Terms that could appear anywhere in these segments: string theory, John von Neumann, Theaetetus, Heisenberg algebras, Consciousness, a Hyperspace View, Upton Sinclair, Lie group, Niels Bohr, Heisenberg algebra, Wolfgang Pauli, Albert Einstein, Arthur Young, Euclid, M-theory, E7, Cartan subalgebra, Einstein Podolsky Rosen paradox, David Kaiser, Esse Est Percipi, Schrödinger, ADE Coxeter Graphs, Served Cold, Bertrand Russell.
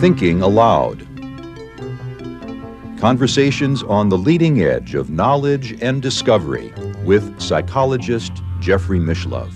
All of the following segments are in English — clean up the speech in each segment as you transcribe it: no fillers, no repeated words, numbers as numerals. Thinking Aloud. Conversations on the leading edge of knowledge and discovery with psychologist Jeffrey Mishlove.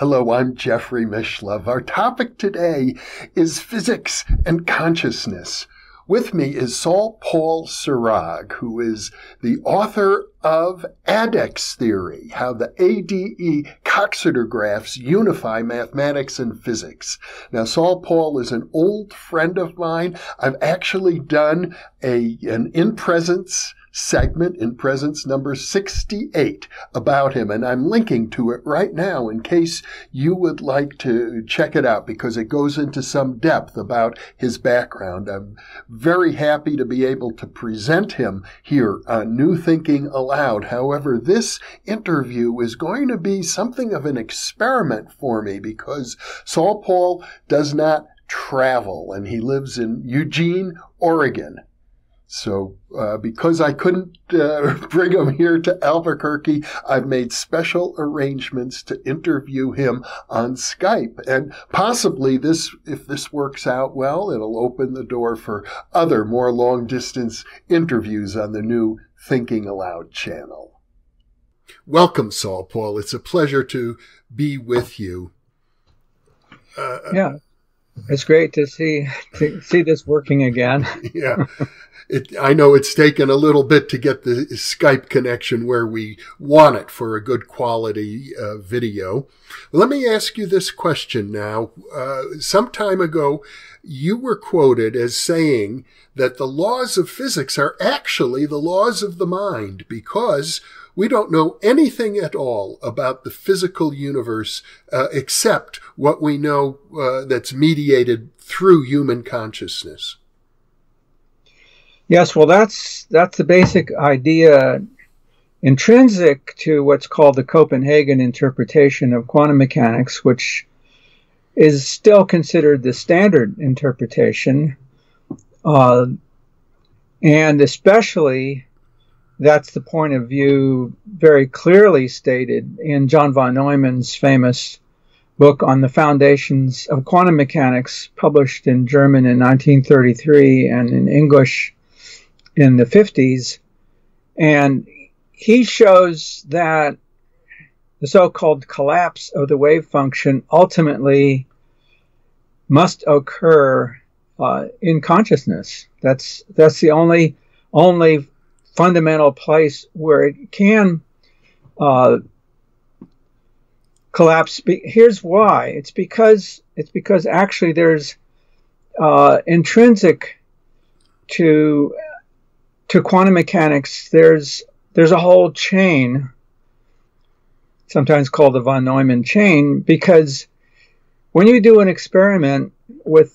Hello, I'm Jeffrey Mishlove. Our topic today is physics and consciousness. With me is Saul Paul Sirag, who is the author of ADEX Theory, How the ADE Coxeter Graphs Unify Mathematics and Physics. Now, Saul Paul is an old friend of mine. I've actually done an in-presence segment, in presence number 68, about him, and I'm linking to it right now in case you would like to check it out, because it goes into some depth about his background. I'm very happy to be able to present him here on New Thinking Allowed. However, this interview is going to be something of an experiment for me, because Saul Paul does not travel, and he lives in Eugene, Oregon. So because I couldn't bring him here to Albuquerque, I've made special arrangements to interview him on Skype. And possibly this, if this works out well, it'll open the door for other more long-distance interviews on the new Thinking Aloud channel. Welcome, Saul Paul. It's a pleasure to be with you. Yeah, it's great to see this working again. Yeah. I know it's taken a little bit to get the Skype connection where we want it for a good quality video. Let me ask you this question now. Some time ago, you were quoted as saying that the laws of physics are actually the laws of the mind, because we don't know anything at all about the physical universe except what we know that's mediated through human consciousness. Yes, well, that's the basic idea intrinsic to what's called the Copenhagen interpretation of quantum mechanics, which is still considered the standard interpretation. And especially, that's the point of view very clearly stated in John von Neumann's famous book on the foundations of quantum mechanics, published in German in 1933 and in English in the 50s, and he shows that the so-called collapse of the wave function ultimately must occur in consciousness. That's the only fundamental place where it can collapse. Here's why. It's because actually there's intrinsic to quantum mechanics, there's a whole chain, sometimes called the von Neumann chain, because when you do an experiment with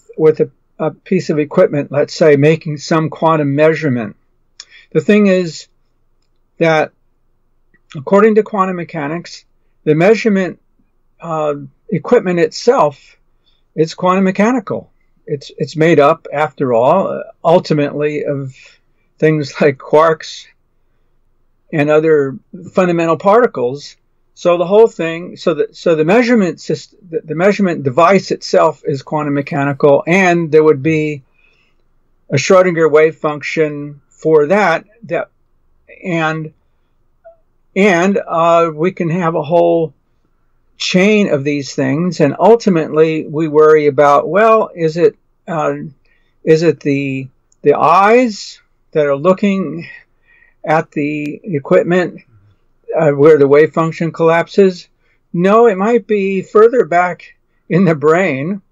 a piece of equipment, let's say making some quantum measurement, the thing is that according to quantum mechanics, the measurement equipment itself is quantum mechanical. It's made up, after all, ultimately of things like quarks and other fundamental particles. So the whole thing, so the measurement system, the measurement device itself is quantum mechanical, and there would be a Schrödinger wave function for that, and we can have a whole chain of these things, and ultimately we worry about, well, is it the eyes that are looking at the equipment where the wave function collapses? No, it might be further back in the brain.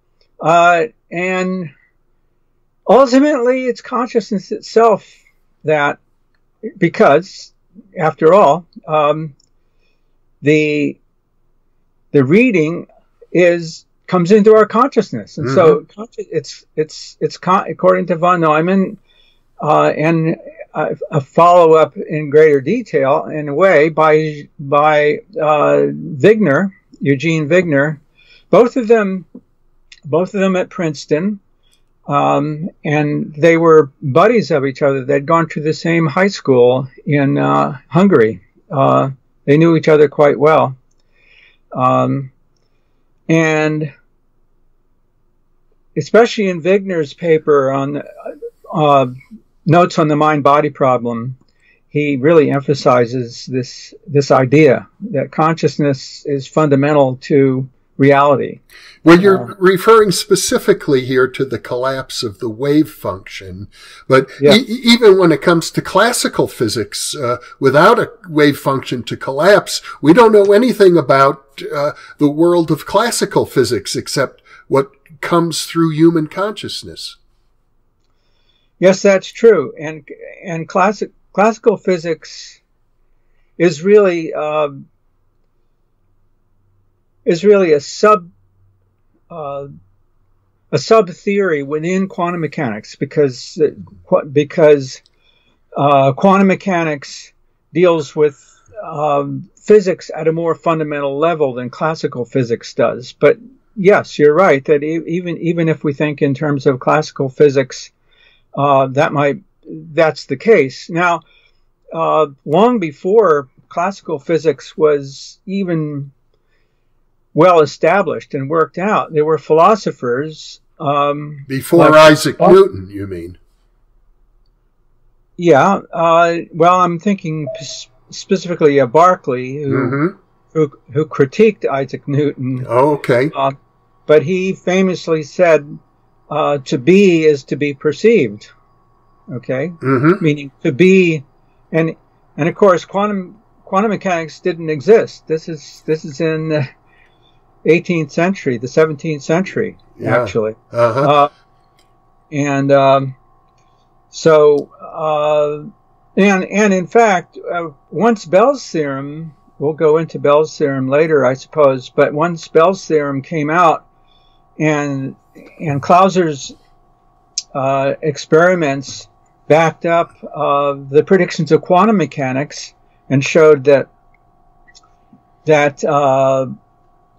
And ultimately, it's consciousness itself that, because, after all, the reading comes into our consciousness. And so it's according to von Neumann, and a follow-up in greater detail, in a way, by Wigner, Eugene Wigner, both of them at Princeton, And they were buddies of each other. They'd gone to the same high school in Hungary. They knew each other quite well. And especially in Wigner's paper on notes on the mind-body problem, he really emphasizes this idea that consciousness is fundamental to reality. Well, you're referring specifically here to the collapse of the wave function, but yeah. Even when it comes to classical physics, without a wave function to collapse, we don't know anything about the world of classical physics except what comes through human consciousness. Yes, that's true. And classical physics is really a sub theory within quantum mechanics, because quantum mechanics deals with physics at a more fundamental level than classical physics does. But yes, you're right that even if we think in terms of classical physics, that's the case. Now, long before classical physics was even well established and worked out, there were philosophers before Isaac Newton, you mean? Yeah. Well, I'm thinking specifically of Berkeley, who critiqued Isaac Newton. Oh, okay. But he famously said, "To be is to be perceived." Okay, meaning to be, and of course, quantum mechanics didn't exist. This is in the 18th century, the 17th century, yeah. Actually. And in fact, once Bell's theorem, we'll go into Bell's theorem later, I suppose. But once Bell's theorem came out, and Clauser's experiments backed up the predictions of quantum mechanics and showed that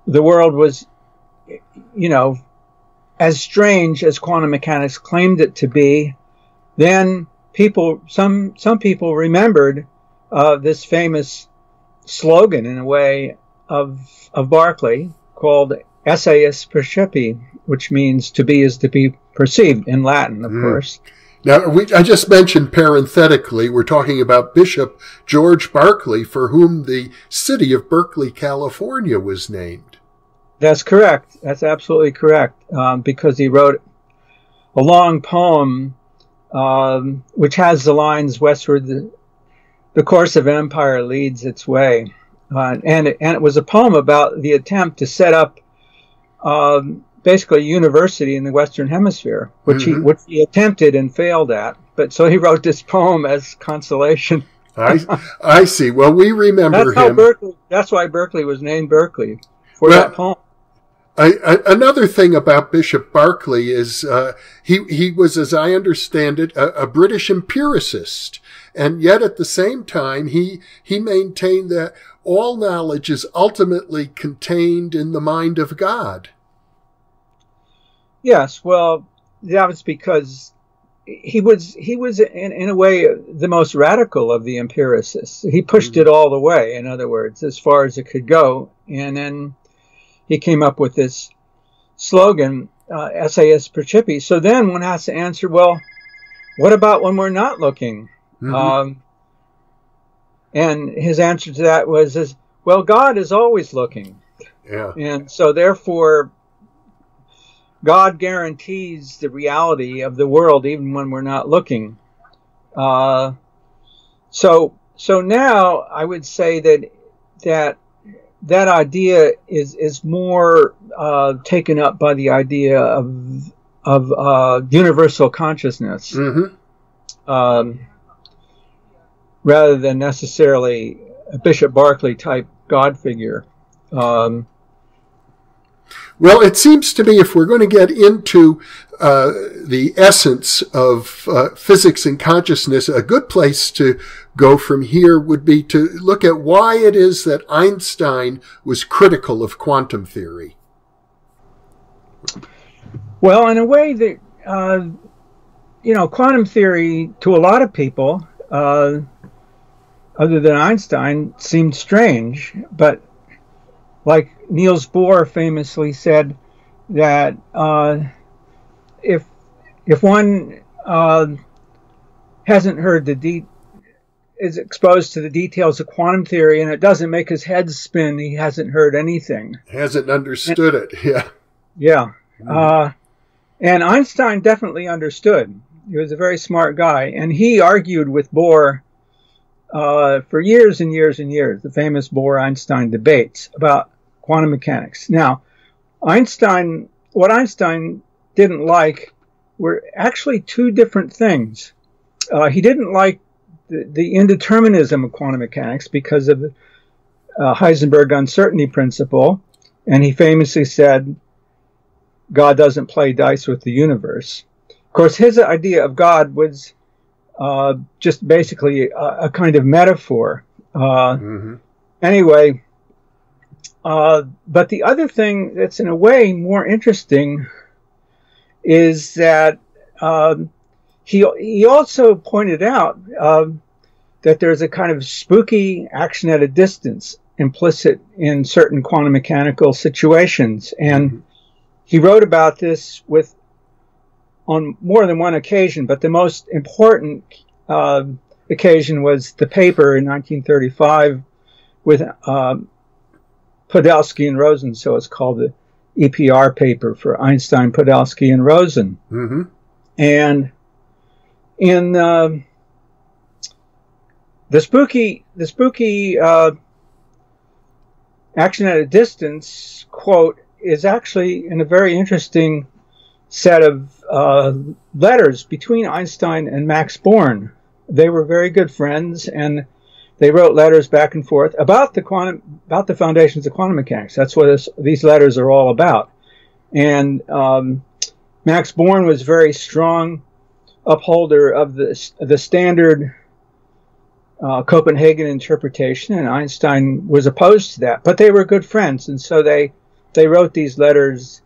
the world was, you know, as strange as quantum mechanics claimed it to be. Then people, some people remembered this famous slogan, in a way, of Berkeley called "Esse Est Percipi," which means "to be is to be perceived" in Latin, of course. Now, I just mentioned parenthetically, we're talking about Bishop George Berkeley, for whom the city of Berkeley, California, was named. That's correct. That's absolutely correct, because he wrote a long poem which has the lines, "Westward the course of empire leads its way." And it was a poem about the attempt to set up basically a university in the Western Hemisphere, which he attempted and failed at. But so he wrote this poem as consolation. I see. Well, we remember that's him. That's why Berkeley was named Berkeley, for that poem. Another thing about Bishop Berkeley is he was, as I understand it, a British empiricist. And yet at the same time, he maintained that all knowledge is ultimately contained in the mind of God. Yes, well, that was because he was in a way the most radical of the empiricists. He pushed it all the way, in other words, as far as it could go. And then he came up with this slogan, "Esse Est Percipi." So then one has to answer, well, what about when we're not looking? And his answer to that was, well, God is always looking. Yeah. And so therefore, God guarantees the reality of the world even when we're not looking. So now I would say that idea is more taken up by the idea of universal consciousness, rather than necessarily a Bishop Berkeley type God figure. Well, it seems to me if we're going to get into the essence of physics and consciousness, a good place to go from here would be to look at why it is that Einstein was critical of quantum theory. Well, in a way, you know, quantum theory to a lot of people, other than Einstein, seemed strange. But like Niels Bohr famously said that if one hasn't heard the is exposed to the details of quantum theory and it doesn't make his head spin, he hasn't heard anything. Hasn't understood it, yeah. Yeah. And Einstein definitely understood. He was a very smart guy, and he argued with Bohr for years and years and years, the famous Bohr-Einstein debates about quantum mechanics. Now, Einstein, what Einstein didn't like were actually two different things. He didn't like the indeterminism of quantum mechanics because of the Heisenberg uncertainty principle, and he famously said, God doesn't play dice with the universe. Of course, his idea of God was just basically a kind of metaphor. Anyway, but the other thing that's in a way more interesting is that he also pointed out that there's a kind of spooky action at a distance implicit in certain quantum mechanical situations. And he wrote about this on more than one occasion, but the most important occasion was the paper in 1935 with Podolsky and Rosen, so it's called the EPR paper for Einstein, Podolsky, and Rosen. And in the spooky action at a distance quote is actually in a very interesting set of letters between Einstein and Max Born. They were very good friends, and they wrote letters back and forth about the foundations of quantum mechanics. That's what these letters are all about. And Max Born was very strong upholder of the standard Copenhagen interpretation, and Einstein was opposed to that. But they were good friends, and so they wrote these letters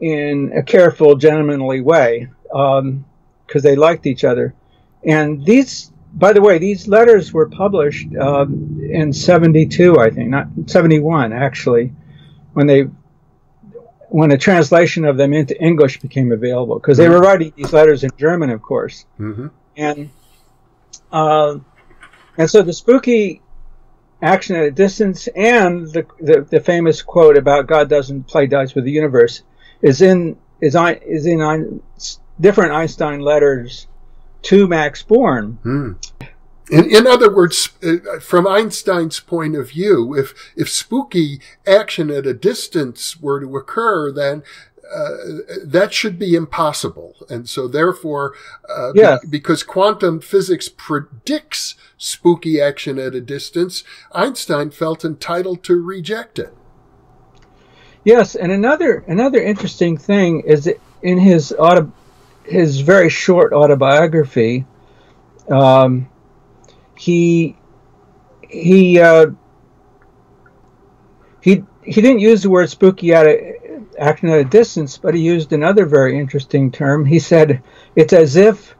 in a careful, gentlemanly way, because they liked each other. And these, by the way, these letters were published in 72, I think, not 71, actually, when a translation of them into English became available, because they were writing these letters in German, of course. And so the spooky action at a distance and the famous quote about God doesn't play dice with the universe is in different Einstein letters to Max Born. In other words, from Einstein's point of view, if spooky action at a distance were to occur, then that should be impossible. And so therefore, yes, because quantum physics predicts spooky action at a distance, Einstein felt entitled to reject it. Yes, and another interesting thing is that in his very short autobiography, he didn't use the word spooky action at a distance, but he used another very interesting term. He said, it's as if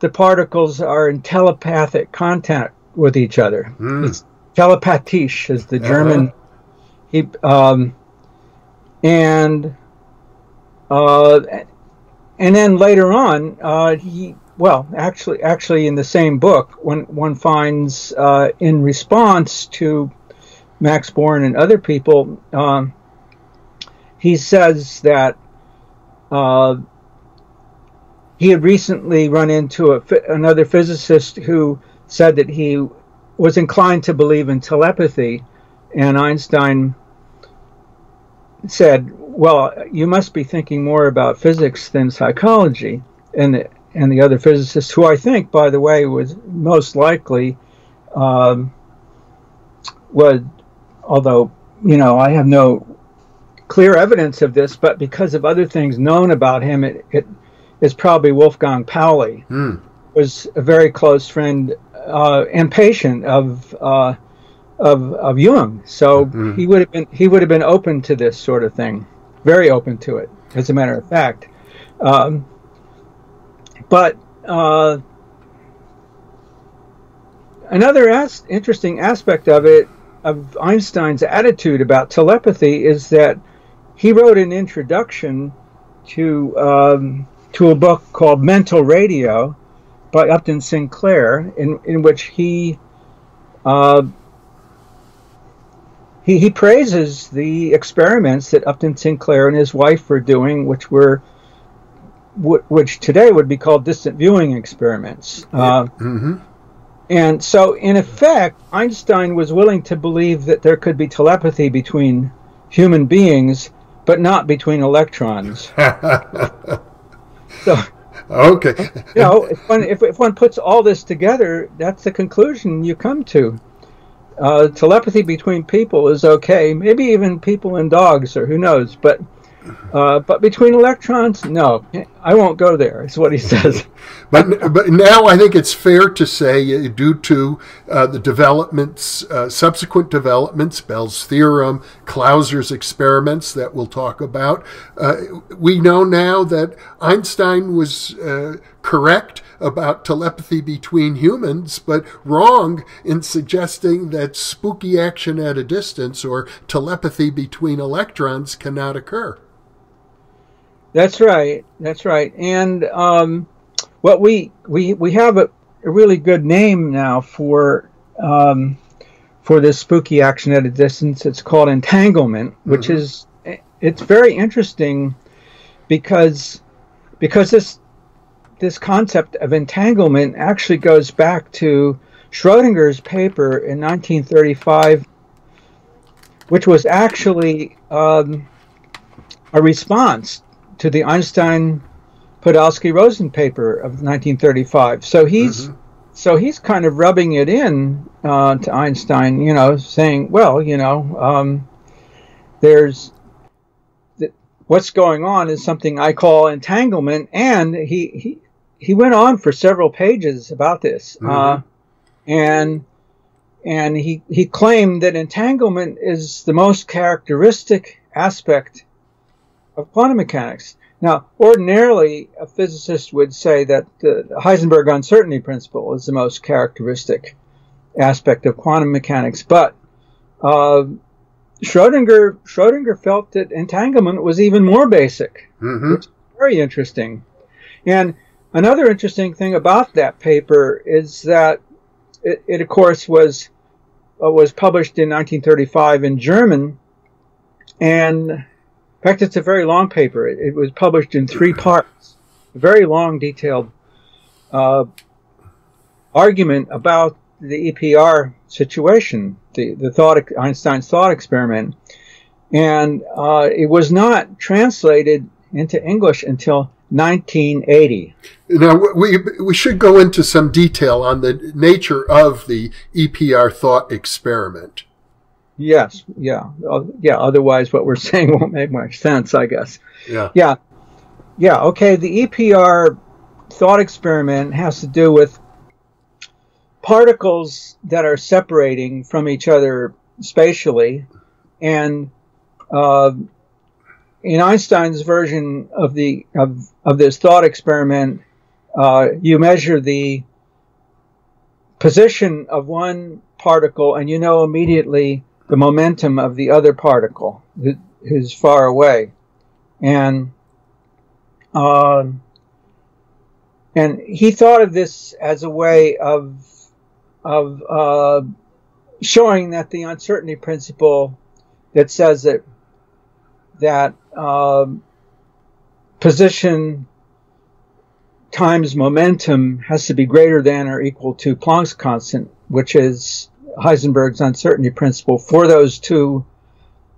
the particles are in telepathic contact with each other. It's telepathisch is the German. And then later on, well, actually in the same book, one finds in response to Max Born and other people, he says that he had recently run into another physicist who said that he was inclined to believe in telepathy, and Einstein said, well, you must be thinking more about physics than psychology. And the other physicist, who I think, by the way, was most likely, although, you know, I have no clear evidence of this, but because of other things known about him, it is probably Wolfgang Pauli, was a very close friend and patient of Jung. So he would have been open to this sort of thing, very open to it, as a matter of fact. But another interesting aspect of it, of Einstein's attitude about telepathy, is that he wrote an introduction to a book called Mental Radio by Upton Sinclair, in which he praises the experiments that Upton Sinclair and his wife were doing, which were which today would be called distant viewing experiments. And so, in effect, Einstein was willing to believe that there could be telepathy between human beings, but not between electrons. So, okay. You know, if one puts all this together, that's the conclusion you come to. Telepathy between people is okay, maybe even people and dogs, or who knows, but between electrons, no, I won't go there, is what he says. But now I think it's fair to say, due to the developments, subsequent developments, Bell's theorem, Clauser's experiments that we'll talk about, we know now that Einstein was correct about telepathy between humans, but wrong in suggesting that spooky action at a distance or telepathy between electrons cannot occur. That's right. That's right. And what we have a really good name now for this spooky action at a distance. It's called entanglement, which is very interesting because this concept of entanglement actually goes back to Schrödinger's paper in 1935, which was actually a response to the Einstein Podolsky Rosen paper of 1935. So he's kind of rubbing it in to Einstein, you know, saying, well, you know, what's going on is something I call entanglement, and he went on for several pages about this, and he claimed that entanglement is the most characteristic aspect of quantum mechanics. Now, ordinarily, a physicist would say that the Heisenberg uncertainty principle is the most characteristic aspect of quantum mechanics, but Schrödinger felt that entanglement was even more basic, which is very interesting. And another interesting thing about that paper is that it of course, was published in 1935 in German, and in fact, it's a very long paper. It was published in 3 parts, a very long, detailed argument about the EPR situation, Einstein's thought experiment, and it was not translated into English until 1980. Now, we should go into some detail on the nature of the EPR thought experiment. Yes, yeah, yeah. Otherwise, what we're saying won't make much sense, I guess. Yeah, yeah, yeah. Okay, the EPR thought experiment has to do with particles that are separating from each other spatially, and in Einstein's version of this thought experiment, you measure the position of one particle, and you know immediately the momentum of the other particle who's far away, and he thought of this as a way of showing that the uncertainty principle that says that position times momentum has to be greater than or equal to Planck's constant, which is Heisenberg's uncertainty principle for those 2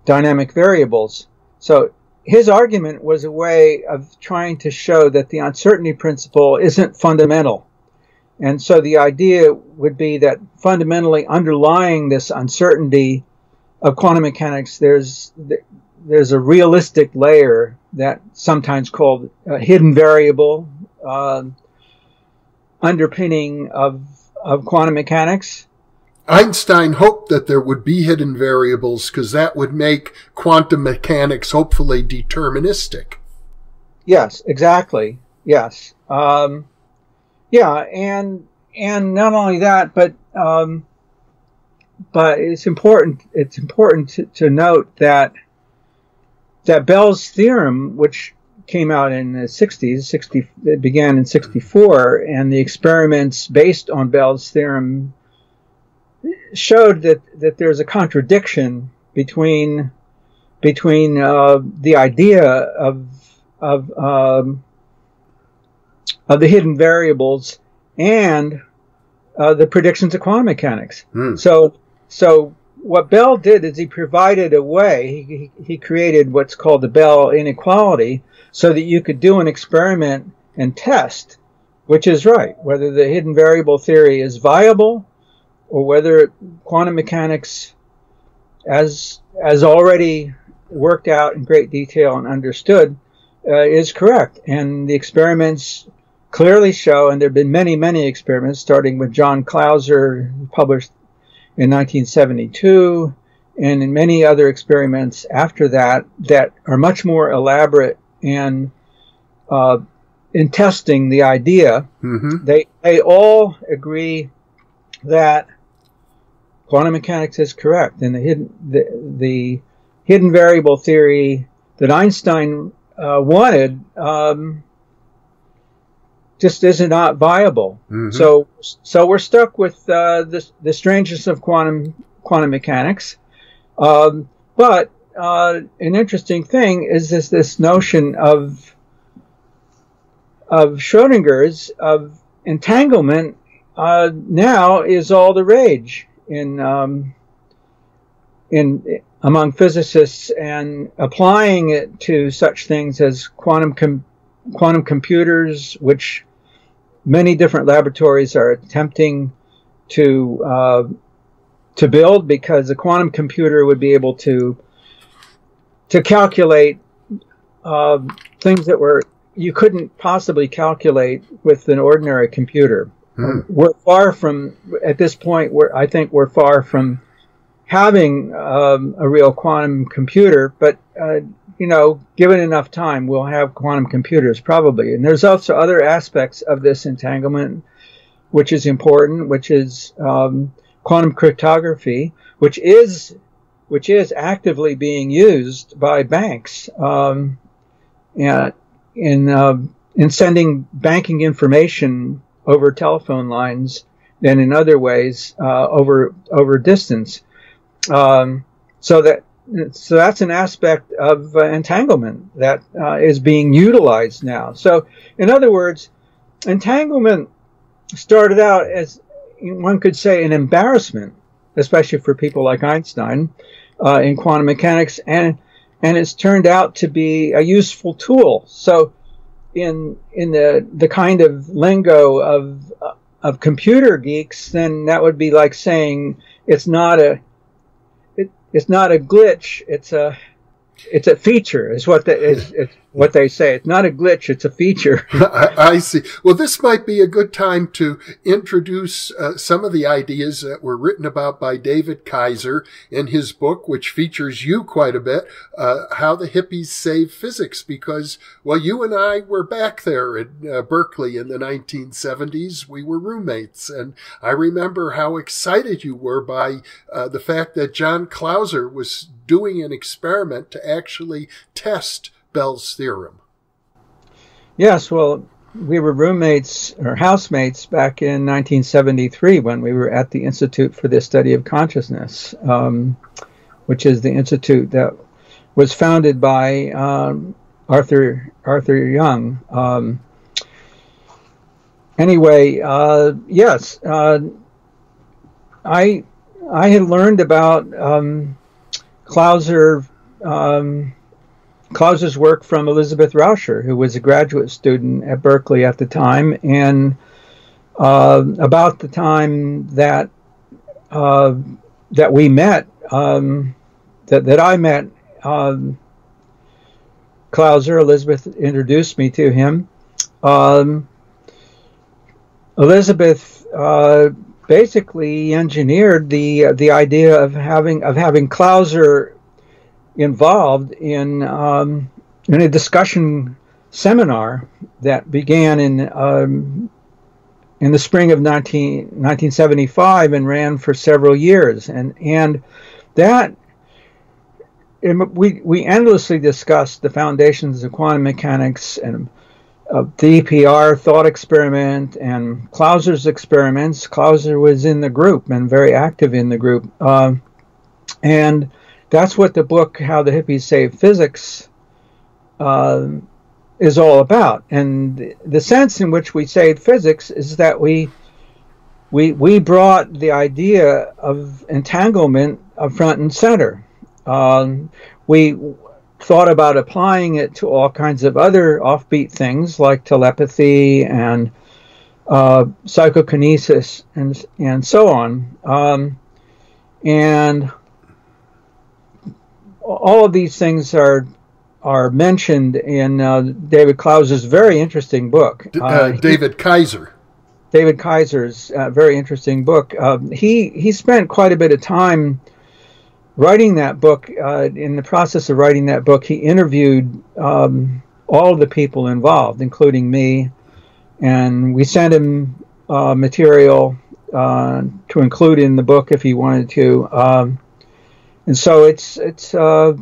dynamic variables. So his argument was a way of trying to show that the uncertainty principle isn't fundamental. And so the idea would be that fundamentally underlying this uncertainty of quantum mechanics, there's a realistic layer that sometimes called a hidden variable, underpinning of quantum mechanics. Einstein hoped that there would be hidden variables because that would make quantum mechanics hopefully deterministic. Yes, exactly. Yes. Yeah, and not only that, but it's important. It's important to note that Bell's theorem, which came out in the 60s, it began in 64, and the experiments based on Bell's theorem showed that there's a contradiction between the idea of the hidden variables and the predictions of quantum mechanics. Mm. So what Bell did is he provided a way. He created what's called the Bell inequality, so that you could do an experiment and test which is right, whether the hidden variable theory is viable, or whether quantum mechanics, as already worked out in great detail and understood, is correct. And the experiments clearly show, and there have been many, many experiments, starting with John Clauser, published in 1972, and in many other experiments after that, that are much more elaborate and in testing the idea. Mm-hmm. They all agree that quantum mechanics is correct, and the hidden variable theory that Einstein wanted just is not viable. Mm-hmm. So we're stuck with the strangeness of quantum mechanics. But an interesting thing is this notion of Schrödinger's of entanglement now is all the rage in among physicists, and applying it to such things as quantum computers, which many different laboratories are attempting to build, because a quantum computer would be able to calculate things that you couldn't possibly calculate with an ordinary computer. Hmm. I think we're far from having a real quantum computer, but given enough time, we'll have quantum computers probably. And there's also other aspects of this entanglement, which is important, which is quantum cryptography, which is actively being used by banks in sending banking information over telephone lines, and in other ways over distance. So that's an aspect of entanglement that is being utilized now. So, in other words, entanglement started out as, one could say, an embarrassment, especially for people like Einstein in quantum mechanics, and it's turned out to be a useful tool. So, in the kind of lingo of computer geeks, then that would be like saying it's not a glitch. It's a feature. Is what they say. It's not a glitch. It's a feature. I see. Well, this might be a good time to introduce some of the ideas that were written about by David Kaiser in his book, which features you quite a bit. How the Hippies Saved Physics, because, well, you and I were back there in Berkeley in the 1970s. We were roommates, and I remember how excited you were by the fact that John Clauser was doing an experiment to actually test Bell's theorem. Yes, well, we were roommates or housemates back in 1973 when we were at the Institute for the Study of Consciousness, which is the institute that was founded by Arthur Young. I had learned about Clauser's work from Elizabeth Rauscher, who was a graduate student at Berkeley at the time, and about the time that we met, that I met Clauser, Elizabeth introduced me to him. Elizabeth basically engineered the idea of having Clauser involved in a discussion seminar that began in in the spring of 1975 and ran for several years. And we endlessly discussed the foundations of quantum mechanics and of the EPR thought experiment and Clauser's experiments. Clauser was in the group and very active in the group. And that's what the book, How the Hippies Saved Physics, is all about. And the sense in which we saved physics is that we brought the idea of entanglement up front and center. We thought about applying it to all kinds of other offbeat things like telepathy and psychokinesis and so on. And all of these things are mentioned in David Clauser's very interesting book. David Kaiser's very interesting book. He spent quite a bit of time writing that book. In the process of writing that book, he interviewed all of the people involved, including me, and we sent him material to include in the book if he wanted to. And so it's well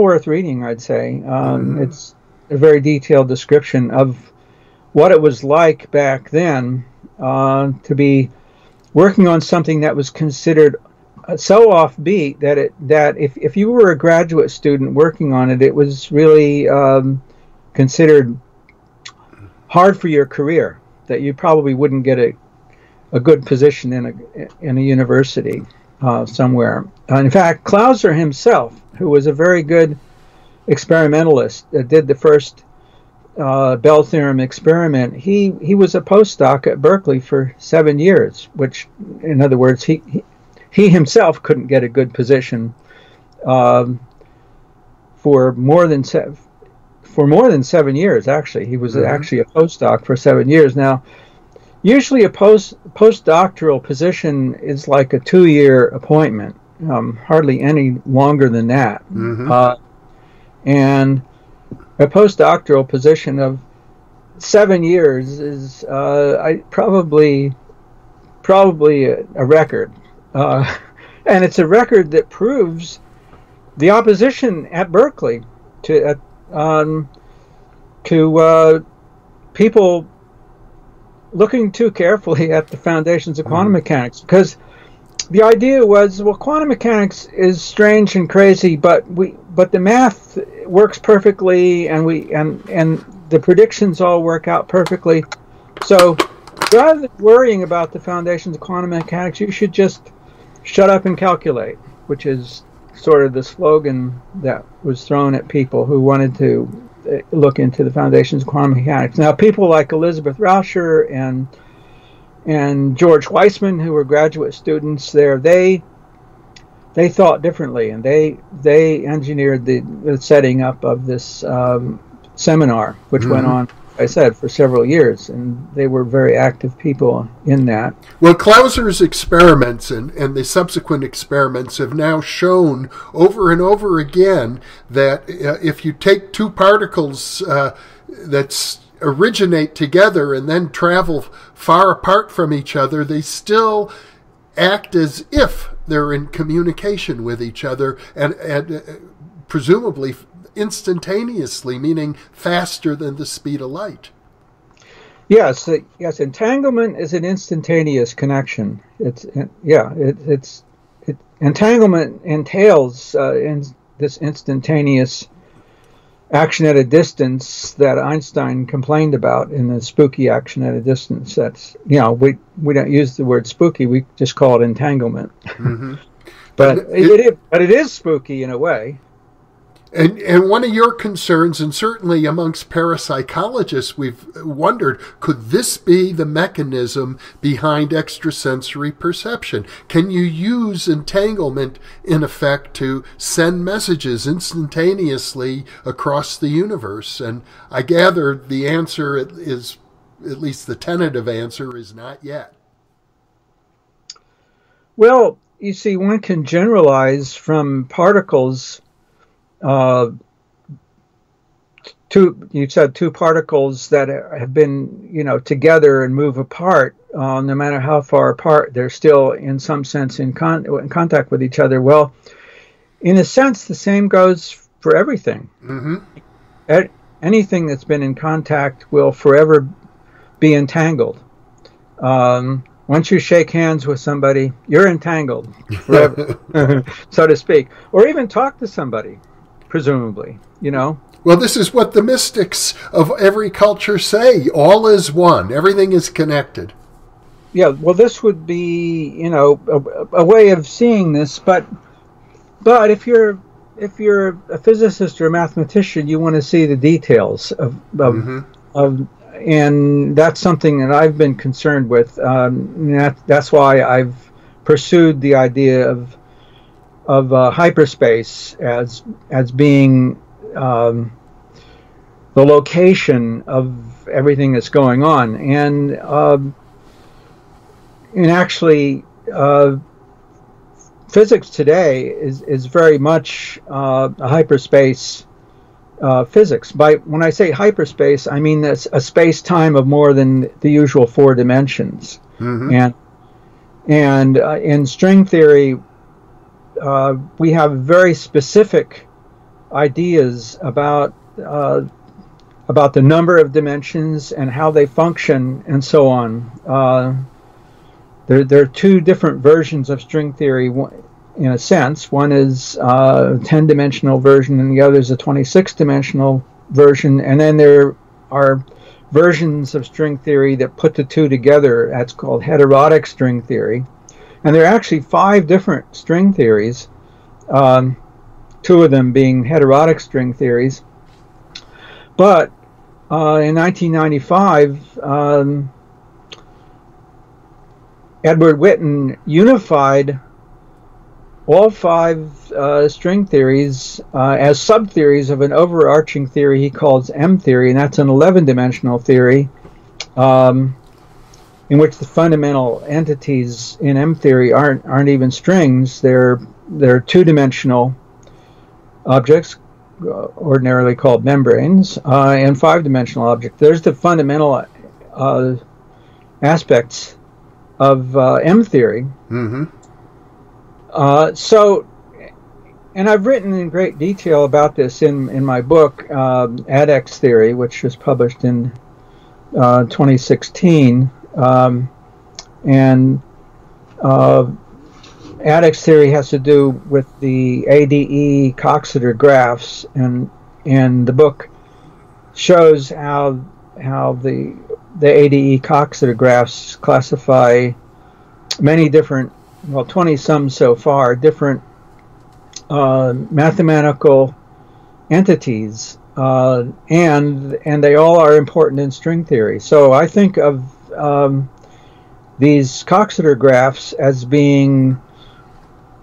worth reading, I'd say. It's a very detailed description of what it was like back then to be working on something that was considered so offbeat that if you were a graduate student working on it, it was really considered hard for your career, that you probably wouldn't get a good position in a university somewhere. In fact, Clauser himself, who was a very good experimentalist that did the first Bell theorem experiment, he was a postdoc at Berkeley for 7 years, which, in other words, he himself couldn't get a good position for more than 7 years. Actually, he was actually a postdoc for 7 years. Now, usually a postdoctoral position is like a 2-year appointment, hardly any longer than that. And a postdoctoral position of 7 years is probably a record. And it's a record that proves the opposition at Berkeley to people looking too carefully at the foundations of quantum mechanics, because the idea was, well, quantum mechanics is strange and crazy, but the math works perfectly, and and the predictions all work out perfectly. So rather than worrying about the foundations of quantum mechanics, you should just shut up and calculate, which is sort of the slogan that was thrown at people who wanted to look into the foundations of quantum mechanics. Now, people like Elizabeth Rauscher and George Weissman, who were graduate students there, they thought differently, and they engineered the setting up of this seminar, which went on, I said, for several years, and they were very active people in that. Well, Clauser's experiments and the subsequent experiments have now shown over and over again that if you take two particles that originate together and then travel far apart from each other, they still act as if they're in communication with each other, and presumably instantaneously, meaning faster than the speed of light. Yes, yes. Entanglement is an instantaneous connection. Entanglement entails in this instantaneous action at a distance that Einstein complained about in the spooky action at a distance. That's, you know, we don't use the word spooky. We just call it entanglement. But it is spooky in a way. And one of your concerns, and certainly amongst parapsychologists, we've wondered, could this be the mechanism behind extrasensory perception? Can you use entanglement, in effect, to send messages instantaneously across the universe? And I gather the answer is, at least the tentative answer, is not yet. Well, you see, one can generalize from particles you said two particles that have been, together and move apart, no matter how far apart, they're still in some sense in contact with each other. Well, in a sense, the same goes for everything. Mm-hmm. Anything that's been in contact will forever be entangled. Once you shake hands with somebody, you're entangled forever, so to speak. Or even talk to somebody, presumably, Well, this is what the mystics of every culture say. All is one. Everything is connected. Yeah, well, this would be, a way of seeing this. But if you're a physicist or a mathematician, you want to see the details of and that's something that I've been concerned with. That's why I've pursued the idea of hyperspace as being the location of everything that's going on, and actually physics today is very much a hyperspace physics. When I say hyperspace, I mean that's a space-time of more than the usual four dimensions. Mm-hmm. And in string theory, we have very specific ideas about the number of dimensions and how they function and so on. There are two different versions of string theory in a sense. One is a 10-dimensional version and the other is a 26-dimensional version. And then there are versions of string theory that put the two together. That's called heterotic string theory. And there are actually 5 different string theories, two of them being heterotic string theories. But in 1995, Edward Witten unified all 5 string theories as sub-theories of an overarching theory he calls M-theory, and that's an 11-dimensional theory in which the fundamental entities in M-theory aren't even strings. They're two-dimensional objects, ordinarily called membranes, and 5-dimensional objects. There's the fundamental aspects of M-theory. Mm-hmm. And I've written in great detail about this in my book, ADEX Theory, which was published in 2016. ADEX Theory has to do with the ADE Coxeter Graphs, and the book shows how the ADE Coxeter Graphs classify many different, 20-some so far, different mathematical entities, and they all are important in string theory. So I think of these Coxeter graphs as being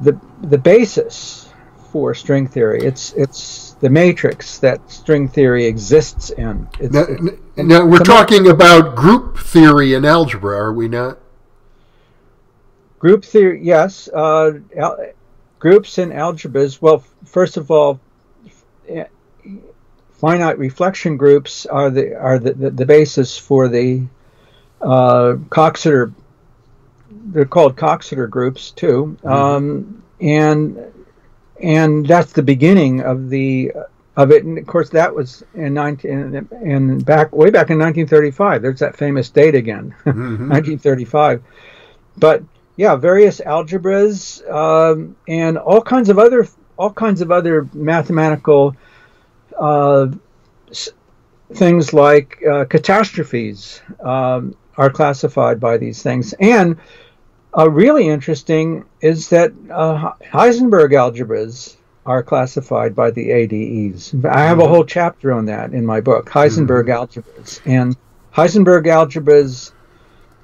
the basis for string theory. It's the matrix that string theory exists in. Now we're talking about group theory in algebra, are we not? Group theory, yes. Groups in algebras. Well, first of all, finite reflection groups are the basis for the Coxeter. They're called Coxeter groups too, and that's the beginning of it. And of course, that was way back in 1935. There's that famous date again, 1935. But yeah, various algebras and all kinds of other mathematical things like catastrophes are classified by these things. And really interesting is that Heisenberg algebras are classified by the ADEs. I have a whole chapter on that in my book, Heisenberg algebras. And Heisenberg algebras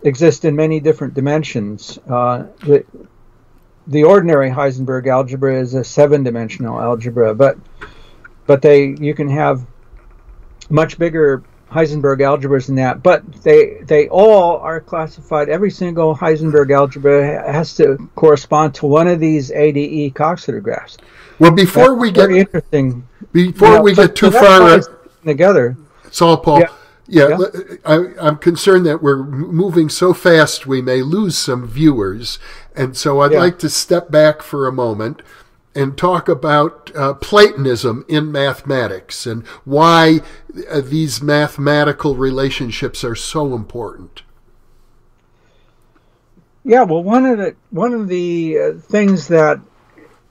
exist in many different dimensions. The ordinary Heisenberg algebra is a 7-dimensional algebra, but you can have much bigger Heisenberg algebras than that. But they all are classified. Every single Heisenberg algebra has to correspond to one of these ADE Coxeter graphs. Well, before we get too far, together. Saul Paul, I'm concerned that we're moving so fast we may lose some viewers. And so I'd like to step back for a moment and talk about Platonism in mathematics and why these mathematical relationships are so important. Yeah, well, one of the things that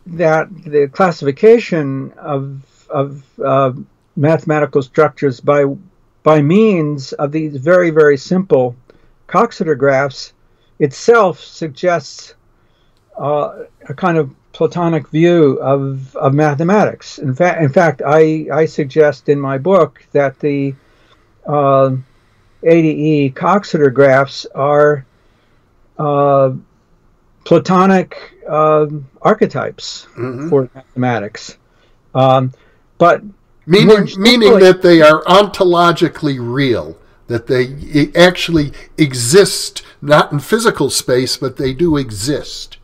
the classification of mathematical structures by means of these very, very simple Coxeter graphs itself suggests a kind of Platonic view of mathematics. In fact, I suggest in my book that the ADE Coxeter graphs are Platonic archetypes for mathematics, but meaning that they are ontologically real, that they actually exist, not in physical space, but they do exist.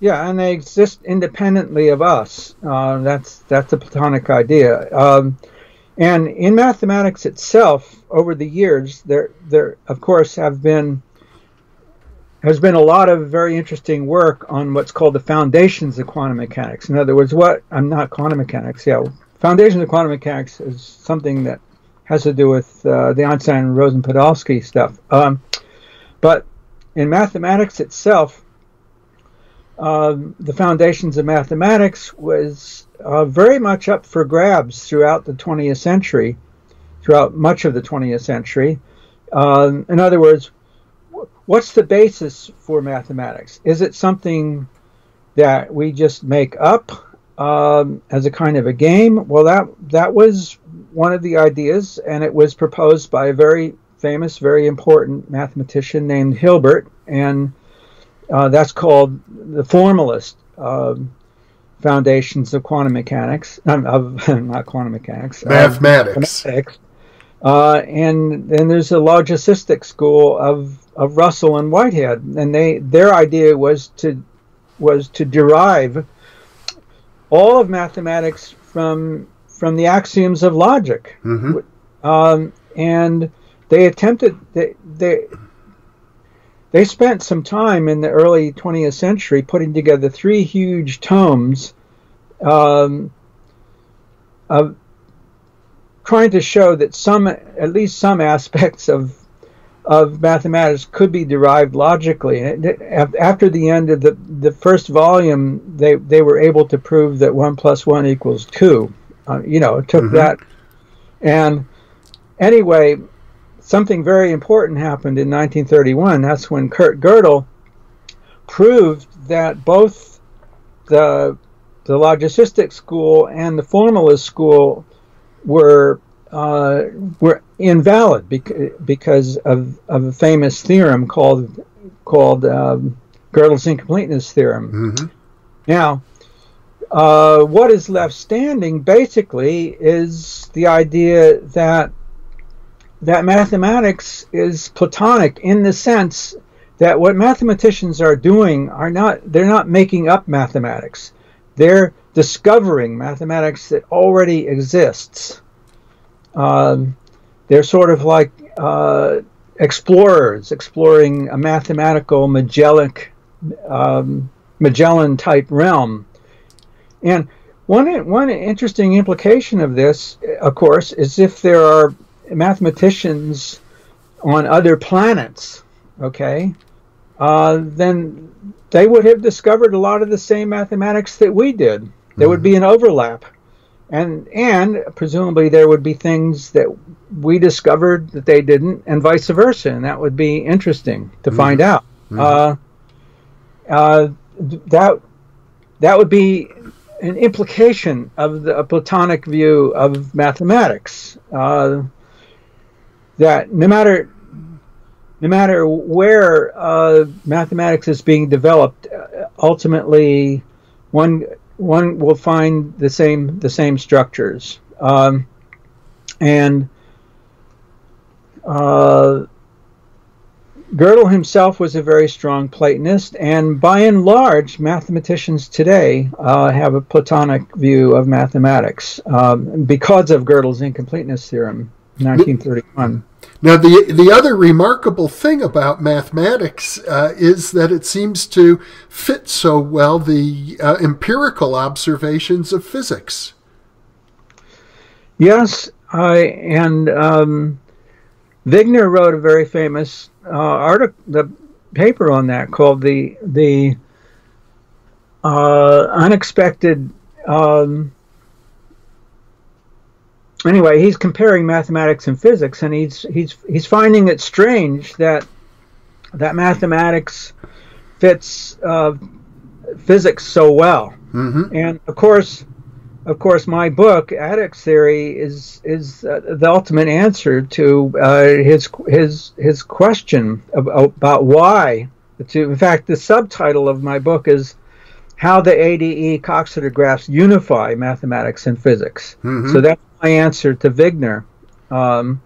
Yeah, and they exist independently of us. That's a Platonic idea. And in mathematics itself, over the years, there of course has been a lot of very interesting work on what's called the foundations of quantum mechanics. In other words, foundations of quantum mechanics is something that has to do with the Einstein Rosen Podolsky stuff. But in mathematics itself, the foundations of mathematics was very much up for grabs throughout the 20th century, throughout much of the 20th century. In other words, what's the basis for mathematics? Is it something that we just make up as a kind of a game? Well, that was one of the ideas, and it was proposed by a very famous, very important mathematician named Hilbert, and that's called the formalist foundations of quantum mechanics. Mathematics. And then there's a logicistic school of Russell and Whitehead, and their idea was to derive all of mathematics from the axioms of logic, and they spent some time in the early 20th century putting together three huge tomes of trying to show that at least some aspects of mathematics could be derived logically. And after the end of the first volume, they were able to prove that 1 + 1 = 2. It took that. And anyway, something very important happened in 1931. That's when Kurt Gödel proved that both the logicistic school and the formalist school were invalid because of a famous theorem called Gödel's Incompleteness Theorem. Now, what is left standing basically is the idea that mathematics is Platonic in the sense that what mathematicians are doing they're not making up mathematics. They're discovering mathematics that already exists. They're sort of like explorers exploring a mathematical Magellan-type realm. And one interesting implication of this, of course, is if there are mathematicians on other planets, then they would have discovered a lot of the same mathematics that we did. There would be an overlap. And presumably there would be things that we discovered that they didn't, and vice versa, and that would be interesting to find out. That would be an implication of a Platonic view of mathematics, that no matter where mathematics is being developed, ultimately one will find the same structures, Gödel himself was a very strong Platonist, and by and large, mathematicians today have a Platonic view of mathematics because of Gödel's incompleteness theorem, 1931. Now, the other remarkable thing about mathematics is that it seems to fit so well the empirical observations of physics. Yes, and Wigner wrote a very famous paper on that called the unexpected. Anyway, he's comparing mathematics and physics, and he's finding it strange that mathematics fits physics so well. Mm-hmm. And of course, my book, ADEX Theory, is the ultimate answer to his question about why. In fact, the subtitle of my book is "How the ADE Coxeter Graphs Unify Mathematics and Physics." Mm-hmm. So that's my answer to Wigner, who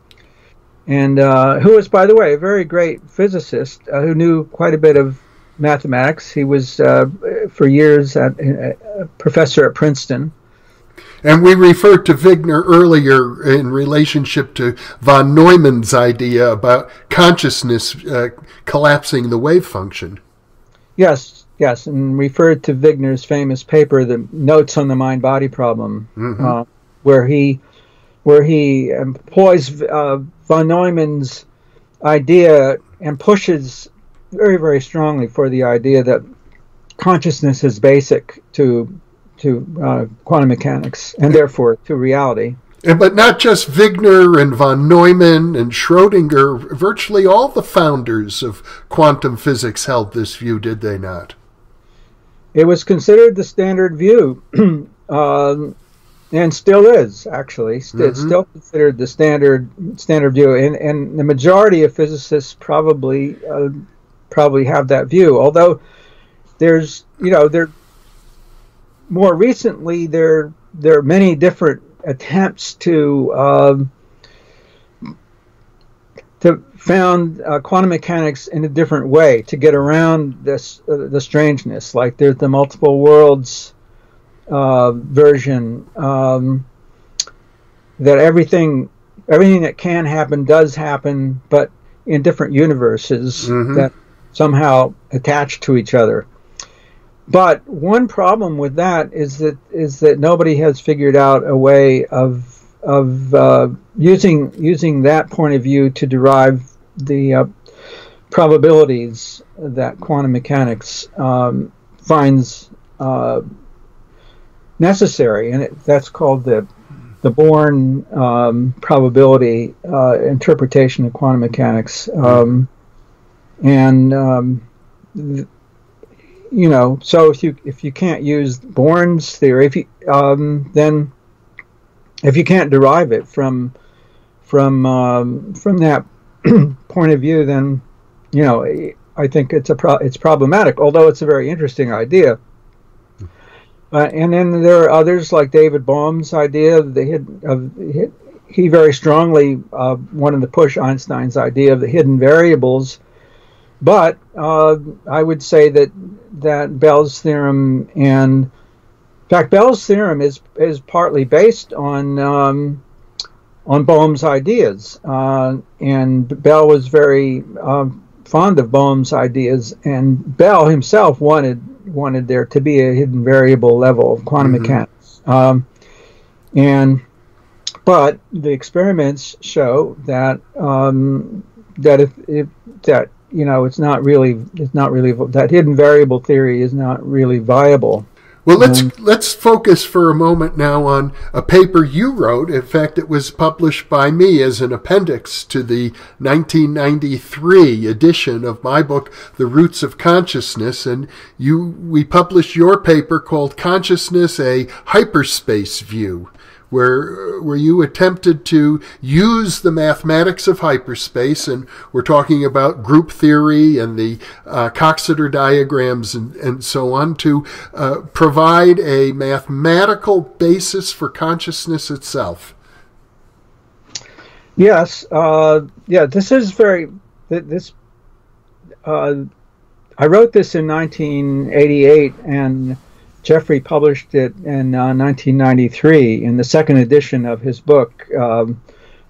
is, by the way, a very great physicist who knew quite a bit of mathematics. He was for years a professor at Princeton. And we referred to Wigner earlier in relationship to von Neumann's idea about consciousness collapsing the wave function. Yes, yes, and referred to Wigner's famous paper, The Notes on the Mind-Body Problem, mm-hmm. where he employs von Neumann's idea and pushes very, very strongly for the idea that consciousness is basic to quantum mechanics, and therefore to reality. But not just Wigner and von Neumann and Schrödinger, virtually all the founders of quantum physics held this view, did they not? It was considered the standard view, and still is, actually. Mm-hmm. It's still considered the standard view, and the majority of physicists probably have that view, although there's, more recently, there are many different attempts to found quantum mechanics in a different way, to get around this the strangeness. Like there's the multiple worlds version, that everything that can happen does happen, but in different universes, mm-hmm. that somehow attach to each other. But one problem with that is that nobody has figured out a way of using that point of view to derive the probabilities that quantum mechanics finds necessary, and that's called the Born probability interpretation of quantum mechanics, so if you can't use Born's theory, then if you can't derive it from that point of view, then I think it's problematic. Although it's a very interesting idea. And then there are others like David Bohm's idea. He very strongly wanted to push Einstein's idea of the hidden variables. But I would say that Bell's theorem, and in fact, Bell's theorem is partly based on Bohm's ideas, and Bell was very fond of Bohm's ideas, and Bell himself wanted there to be a hidden variable level of quantum mm-hmm. mechanics, but the experiments show that that it's not really that hidden variable theory is not really viable. Well, let's focus for a moment now on a paper you wrote. In fact, it was published by me as an appendix to the 1993 edition of my book, The Roots of Consciousness, and we published your paper called Consciousness, a Hyperspace View, where you attempted to use the mathematics of hyperspace, and we're talking about group theory and the Coxeter diagrams and so on, to provide a mathematical basis for consciousness itself. Yes, yeah. This is very this I wrote this in 1988, and Jeffrey published it in 1993 in the second edition of his book, The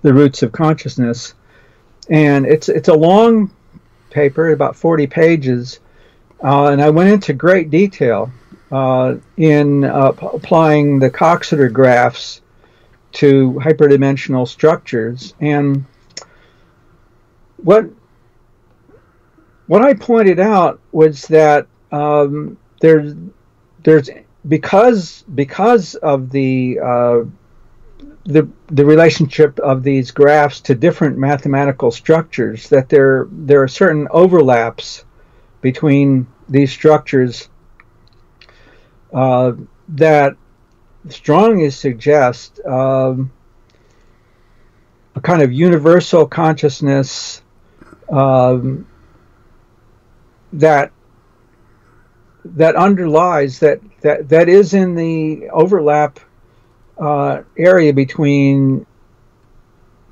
Roots of Consciousness. And it's a long paper, about 40 pages, and I went into great detail in applying the Coxeter graphs to hyperdimensional structures. And what I pointed out was that because of the relationship of these graphs to different mathematical structures, that there are certain overlaps between these structures that strongly suggest a kind of universal consciousness that underlies that is in the overlap area between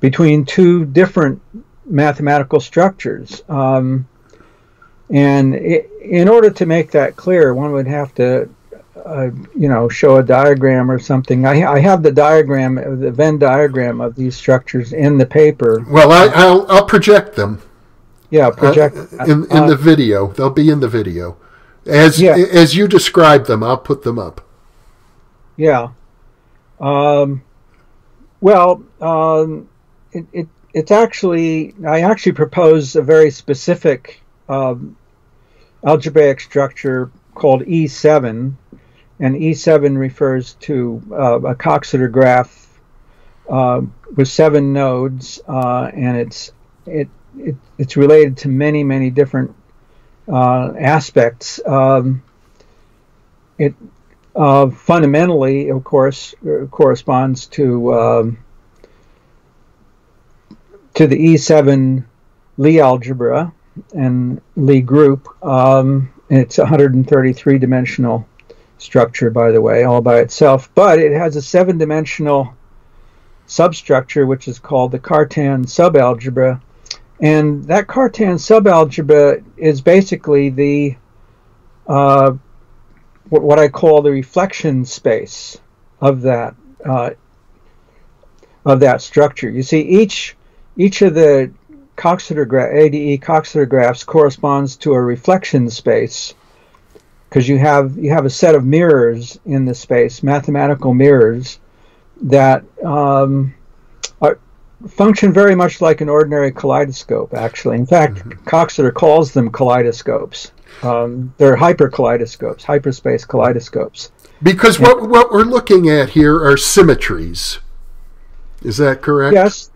two different mathematical structures. And in order to make that clear, one would have to show a diagram or something. I have the diagram, the Venn diagram of these structures in the paper. Well, I'll project them. Yeah, project in the video. They'll be in the video. As you describe them, I'll put them up. Yeah. It's actually, I actually propose a very specific algebraic structure called E7, and E7 refers to a Coxeter graph with 7 nodes, and it's related to many different aspects. It fundamentally, of course, corresponds to the E7 Lie algebra and Lie group. It's a 133-dimensional structure, by the way, all by itself. But it has a 7-dimensional substructure, which is called the Cartan subalgebra. And that Cartan subalgebra is basically the what I call the reflection space of that structure. You see, each of the ADE Coxeter graphs corresponds to a reflection space, because you have a set of mirrors in the space, mathematical mirrors that function very much like an ordinary kaleidoscope, actually. In fact, Coxeter calls them kaleidoscopes. They're hyperkaleidoscopes, hyperspace kaleidoscopes. Because what we're looking at here are symmetries. Is that correct? Yes.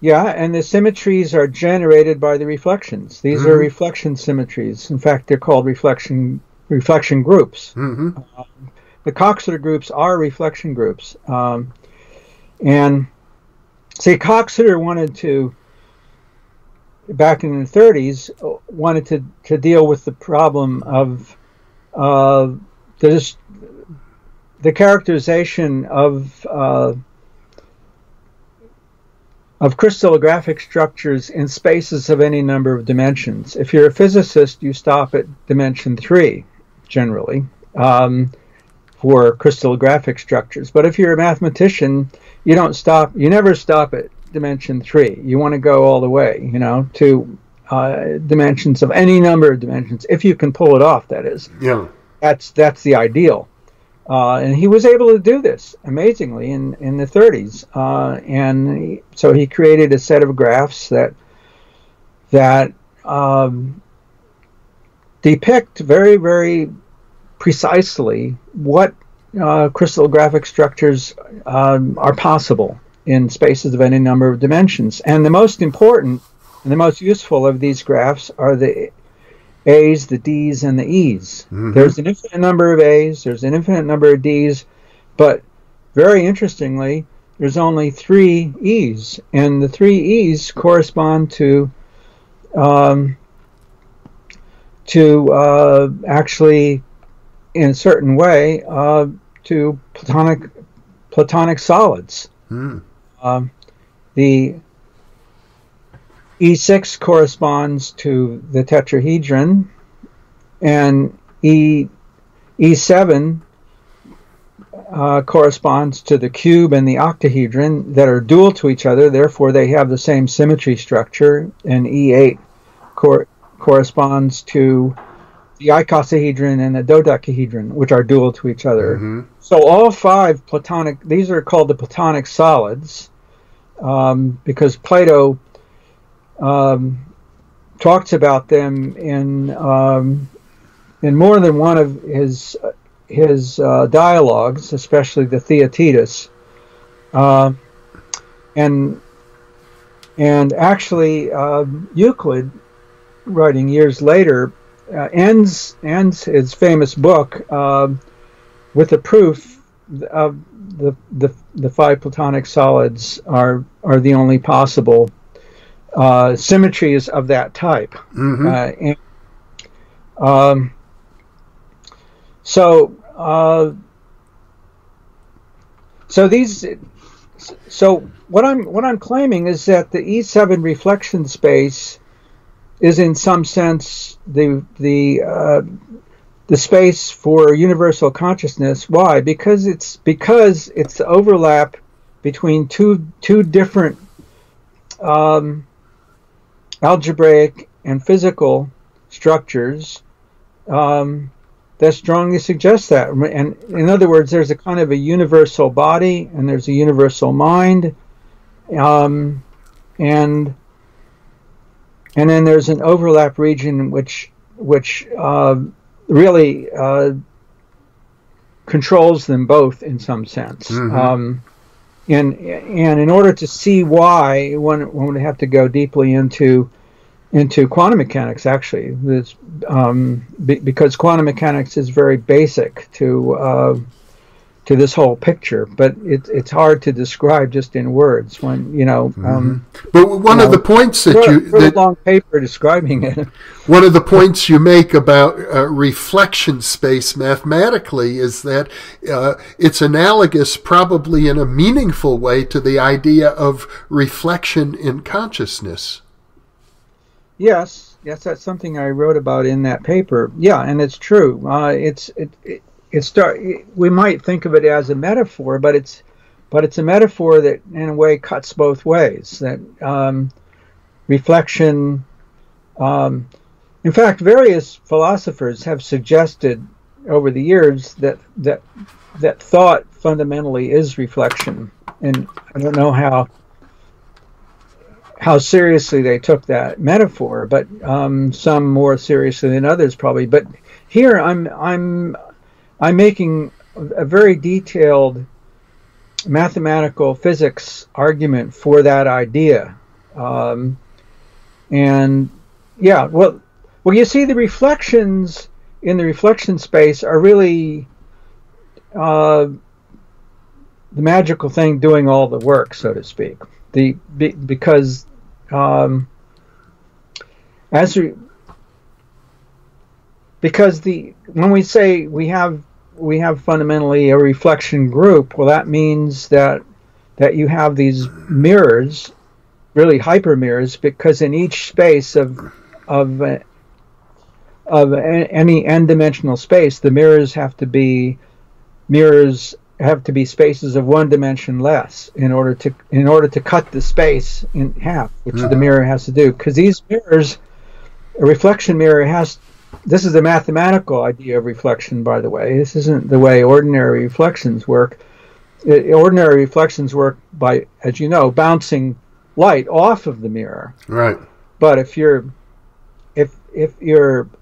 Yeah, and the symmetries are generated by the reflections. These are reflection symmetries. In fact, they're called reflection groups. The Coxeter groups are reflection groups. And see, Coxeter wanted to, back in the 30s, wanted to deal with the problem of the characterization of crystallographic structures in spaces of any number of dimensions. If you're a physicist, you stop at dimension 3, generally, for crystallographic structures. But if you're a mathematician, you don't stop. You never stop at dimension 3. You want to go all the way, to dimensions of any number of dimensions, if you can pull it off. That is, yeah, that's the ideal. And he was able to do this amazingly in the 30s. So he created a set of graphs that depict very precisely what crystallographic structures are possible in spaces of any number of dimensions. And the most important and the most useful of these graphs are the A's, the D's, and the E's. There's an infinite number of A's, there's an infinite number of D's, but very interestingly, there's only 3 E's, and the 3 E's correspond to actually, in a certain way, to Platonic solids. The E6 corresponds to the tetrahedron, and E7 corresponds to the cube and the octahedron that are dual to each other, therefore they have the same symmetry structure, and E8 corresponds to the icosahedron and the dodecahedron, which are dual to each other. Mm-hmm. So all five Platonic, these are called the Platonic solids, because Plato talks about them in more than one of his dialogues, especially the Theaetetus, and actually Euclid, writing years later, ends his famous book with a proof of the five Platonic solids are the only possible symmetries of that type. Mm-hmm. So what I'm claiming is that the E7 reflection space is in some sense the space for universal consciousness. Why? Because it's the overlap between two different algebraic and physical structures that strongly suggests that. And in other words, there's a kind of a universal body and there's a universal mind, and then there's an overlap region which really controls them both in some sense. Mm-hmm. And in order to see why, one would have to go deeply into quantum mechanics, actually, because quantum mechanics is very basic to this whole picture, but it's hard to describe just in words. When but one of the points that a long paper describing it. One of the points you make about reflection space mathematically is that it's analogous, probably in a meaningful way, to the idea of reflection in consciousness. Yes, that's something I wrote about in that paper. Yeah, and it's true. We might think of it as a metaphor, but it's a metaphor that in a way cuts both ways. That reflection, in fact, various philosophers have suggested over the years that thought fundamentally is reflection, and I don't know how seriously they took that metaphor, but some more seriously than others probably. But here I'm making a very detailed mathematical physics argument for that idea, and yeah, well, you see, the reflections in the reflection space are really the magical thing doing all the work, so to speak. Because when we say we have fundamentally a reflection group, well, that means that you have these mirrors, really hyper mirrors, because in each space of any n-dimensional space, the mirrors have to be spaces of one dimension less in order to cut the space in half, which the mirror has to do. Because these mirrors, a reflection mirror has. This is the mathematical idea of reflection, by the way. This isn't the way ordinary reflections work. Ordinary reflections work by, as you know, bouncing light off of the mirror. Right. But if you're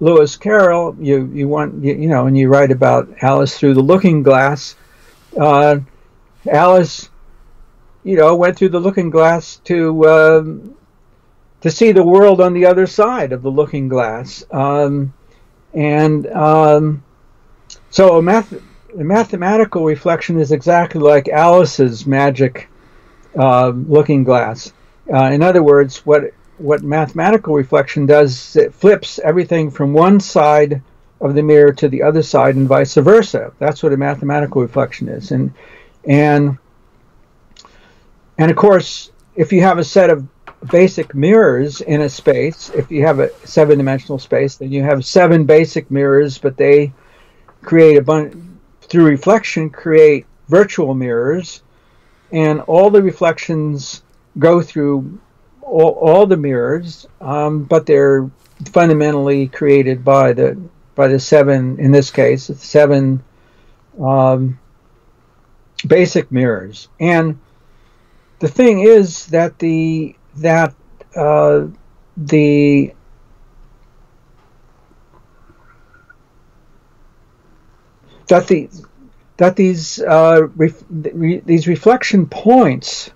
Lewis Carroll, and you write about Alice Through the Looking Glass. Alice, went through the looking glass to see the world on the other side of the looking glass, so a mathematical reflection is exactly like Alice's magic looking glass. In other words, what mathematical reflection does, it flips everything from one side of the mirror to the other side, and vice versa. That's what a mathematical reflection is. And of course, if you have a set of basic mirrors in a space. If you have a seven-dimensional space, then you have seven basic mirrors, but they create a bunch through reflection, create virtual mirrors, and all the reflections go through all the mirrors, but they're fundamentally created by the seven, in this case, seven basic mirrors. And the thing is that these reflection points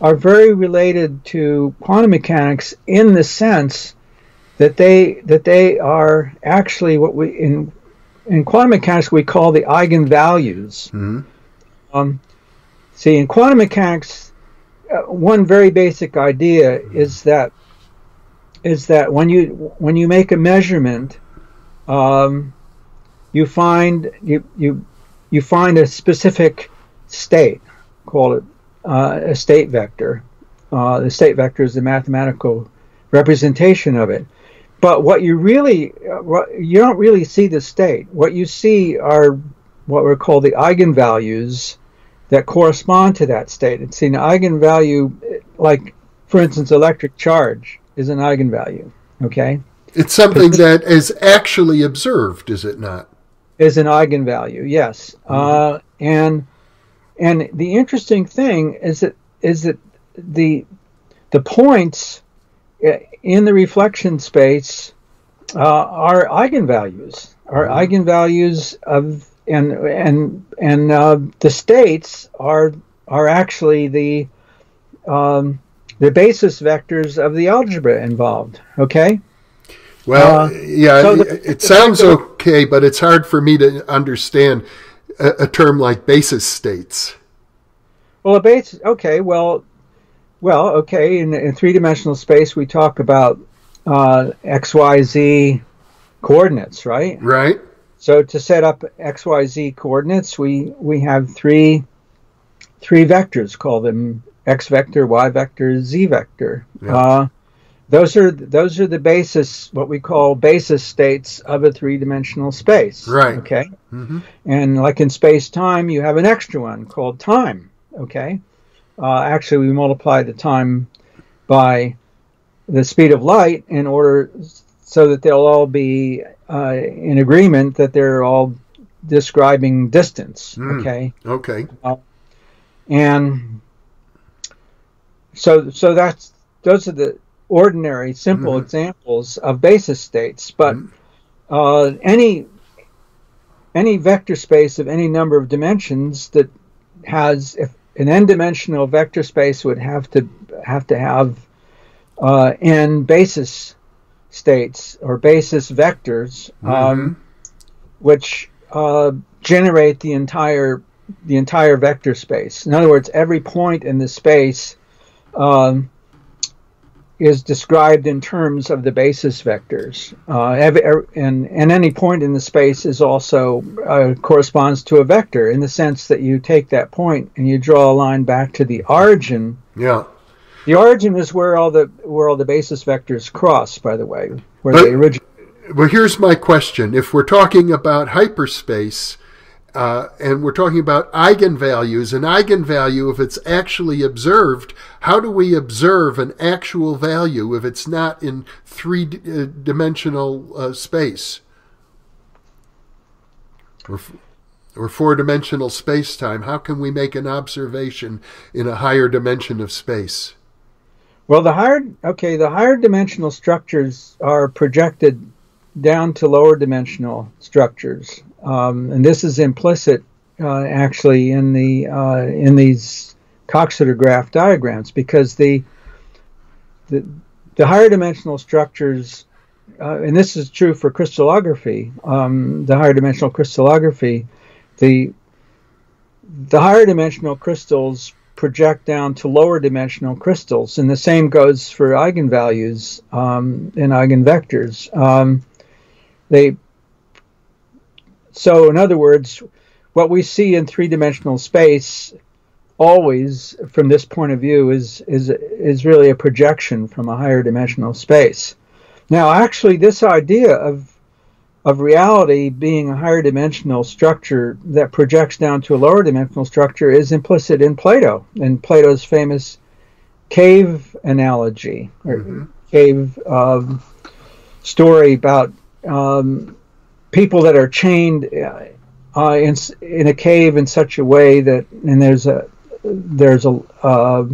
are very related to quantum mechanics in the sense that they are actually what we in quantum mechanics we call the eigenvalues. Mm-hmm. See, in quantum mechanics, one very basic idea is that when you make a measurement, you find you find a specific state. Call it a state vector. The state vector is the mathematical representation of it. But what you really you don't really see the state. What you see are what we call the eigenvalues that correspond to that state. It's an eigenvalue, like, for instance, electric charge is an eigenvalue, okay? It's something that is actually observed, is it not? Is an eigenvalue, yes. Mm-hmm. And the interesting thing is that the points in the reflection space are eigenvalues, of the states are actually the basis vectors of the algebra involved. Okay. Well, yeah, so it sounds okay, but it's hard for me to understand a term like basis states. Well, a basis. Okay. Well. Okay. In three-dimensional space, we talk about x, y, z coordinates, right? Right. So to set up XYZ coordinates, we have three vectors. Call them X vector, Y vector, Z vector. Yeah. Those are the basis, what we call basis states of a three-dimensional space. Right. Okay. Mm-hmm. And like in space-time, you have an extra one called time. Okay. Actually, we multiply the time by the speed of light in order so that they'll all be in agreement that they're all describing distance. Mm, okay. Okay. And so that's those are the ordinary, simple examples of basis states. But any vector space of any number of dimensions that has, if an n-dimensional vector space would have to have n basis states or basis vectors, which generate the entire vector space. In other words, every point in the space is described in terms of the basis vectors, and any point in the space is also corresponds to a vector in the sense that you take that point and you draw a line back to the origin. Yeah. The origin is where all the basis vectors cross, by the way, where they originate. Well, here's my question: if we're talking about hyperspace, and we're talking about eigenvalues, an eigenvalue, if it's actually observed, how do we observe an actual value if it's not in three-dimensional space or four-dimensional space-time? How can we make an observation in a higher dimension of space? Well, the higher dimensional structures are projected down to lower dimensional structures, and this is implicit, actually, in these Coxeter graph diagrams, because the higher dimensional structures, and this is true for crystallography, the higher dimensional crystallography, the higher dimensional crystals project down to lower dimensional crystals, and the same goes for eigenvalues and eigenvectors. So in other words, what we see in three-dimensional space always, from this point of view, is really a projection from a higher dimensional space. Now, actually, this idea of reality being a higher dimensional structure that projects down to a lower dimensional structure is implicit in Plato, in Plato's famous cave analogy, or cave story about people that are chained in a cave in such a way that, and there's a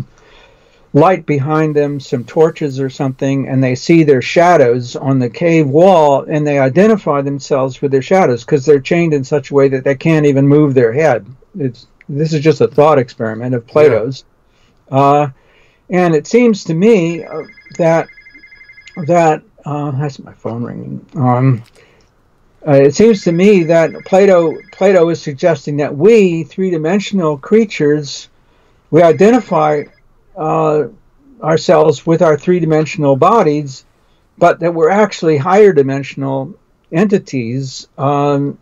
light behind them, some torches or something, and they see their shadows on the cave wall, and they identify themselves with their shadows because they're chained in such a way that they can't even move their head. This is just a thought experiment of Plato's. Yeah. And it seems to me that that's my phone ringing. It seems to me that Plato is suggesting that we, three-dimensional creatures, we identify ourselves with our three-dimensional bodies, but that we're actually higher dimensional entities, living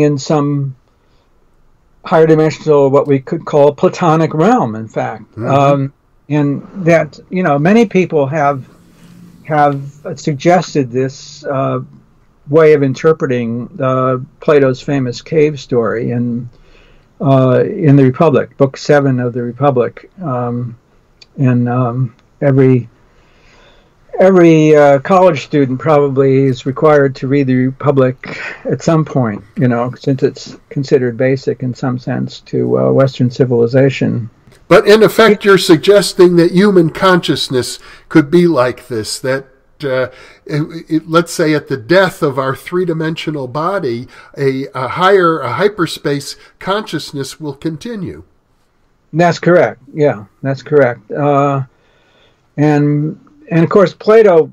in some higher dimensional, what we could call Platonic realm, in fact. And that, many people have suggested this way of interpreting Plato's famous cave story in the Republic, Book 7 of the Republic, and every college student probably is required to read the Republic at some point, since it's considered basic in some sense to Western civilization. But in effect, you're suggesting that human consciousness could be like this, that let's say at the death of our three-dimensional body, a hyperspace consciousness will continue. That's correct. Yeah, that's correct. And of course, Plato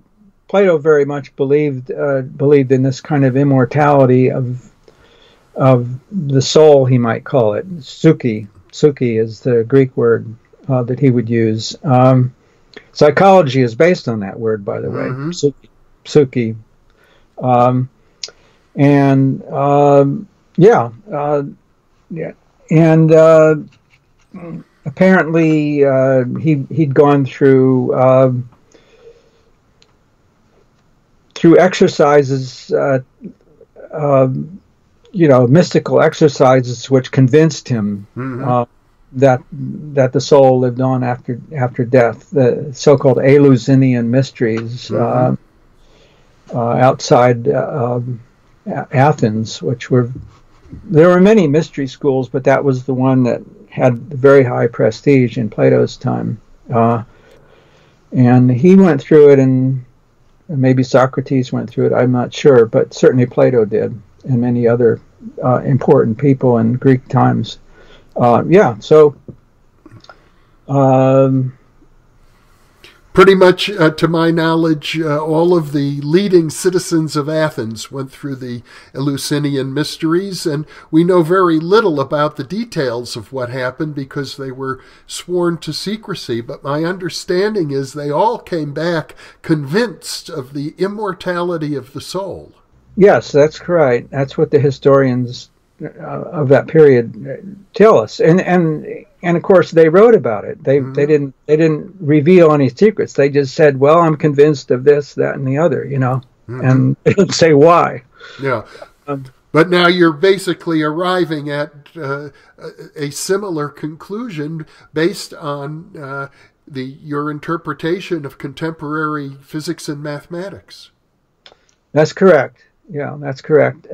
very much believed in this kind of immortality of the soul, he might call it, psyche. Psyche is the Greek word that he would use. Psychology is based on that word, by the way, psyche. And apparently he'd gone through exercises, mystical exercises, which convinced him that the soul lived on after death. The so-called Eleusinian mysteries outside Athens, there were many mystery schools, but that was the one that had very high prestige in Plato's time. And he went through it, and maybe Socrates went through it. I'm not sure, but certainly Plato did, and many other important people in Greek times. Pretty much, to my knowledge, all of the leading citizens of Athens went through the Eleusinian mysteries, and we know very little about the details of what happened because they were sworn to secrecy. But my understanding is they all came back convinced of the immortality of the soul. Yes, that's correct. That's what the historians of that period tell us, and of course they wrote about it. They didn't reveal any secrets. They just said, "Well, I'm convinced of this, that, and the other," and they didn't say why. Yeah, but now you're basically arriving at a similar conclusion based on your interpretation of contemporary physics and mathematics. That's correct. Yeah, that's correct.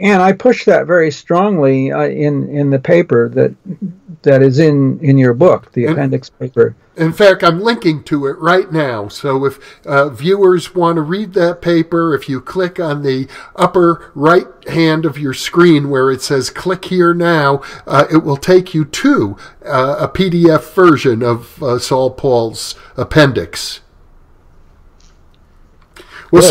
And I push that very strongly in the paper that is in your book, the appendix paper. In fact, I'm linking to it right now. So if viewers want to read that paper, if you click on the upper right hand of your screen where it says click here now, it will take you to a PDF version of Saul Paul's appendix. Well,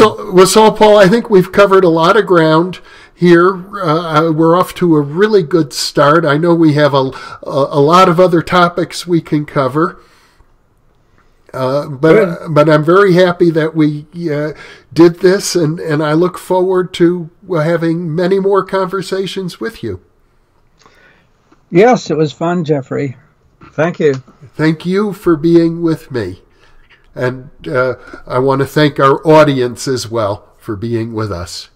Saul Paul, I think we've covered a lot of ground here. We're off to a really good start. I know we have a lot of other topics we can cover, but I'm very happy that we did this, and I look forward to having many more conversations with you. Yes, it was fun, Jeffrey. Thank you. Thank you for being with me. And I want to thank our audience as well for being with us.